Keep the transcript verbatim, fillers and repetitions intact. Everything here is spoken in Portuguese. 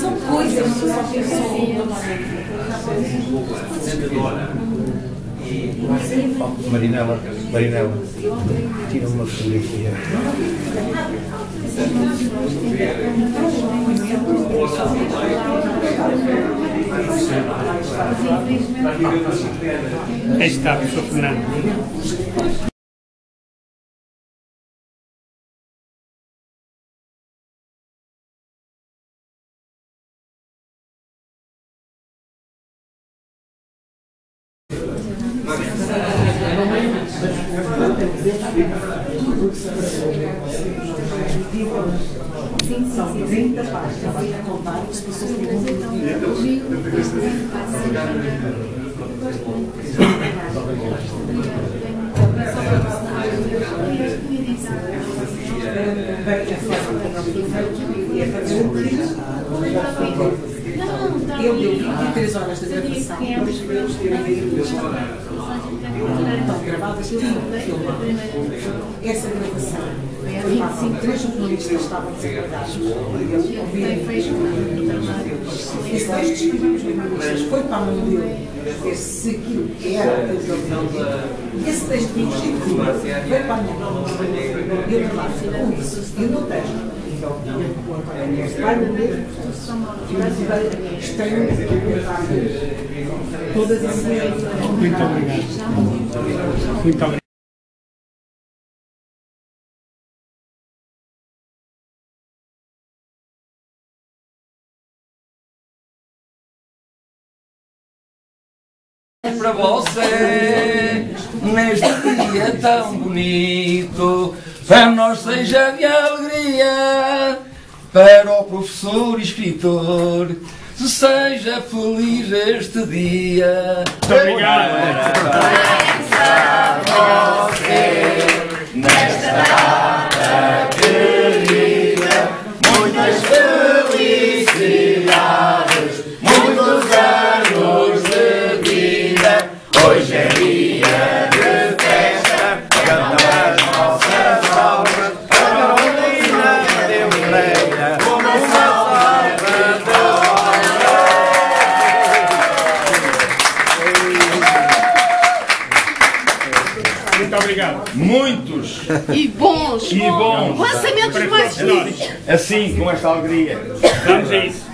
São coisas que só pensam. Marinela, Marinela, tira uma fotografia. Aí está, professor Fernando. Eu deu vinte e três horas de gravação, mas podemos ter ainda duas horas. Estão gravadas tudo filmado. Essa gravação foi fácil. Três jornalistas estavam desagradados. Esse texto escrevemos jornalistas. Foi para a mão dele. Esse aquilo era o que eu tinha. Esse texto que eu escrevi foi para a minha mão. Eu trabalho com isso. Eu não tenho. Então, vai morrer estranho todas as mulheres. Muito obrigado. Muito obrigado. Para você, neste dia tão bonito, para nós seja de alegria, para o professor e escritor, seja feliz este dia. Muito obrigado. Parabéns a você, nesta data querida, muitas felicidades, muitos anos de vida. Hoje é dia de festa, cantar as nossas obras, para a de Moreira, como o Salvador. Muito obrigado. Muitos. E bons. E bons. Lançamentos mais felizes. Assim, com esta alegria. Vamos a isso.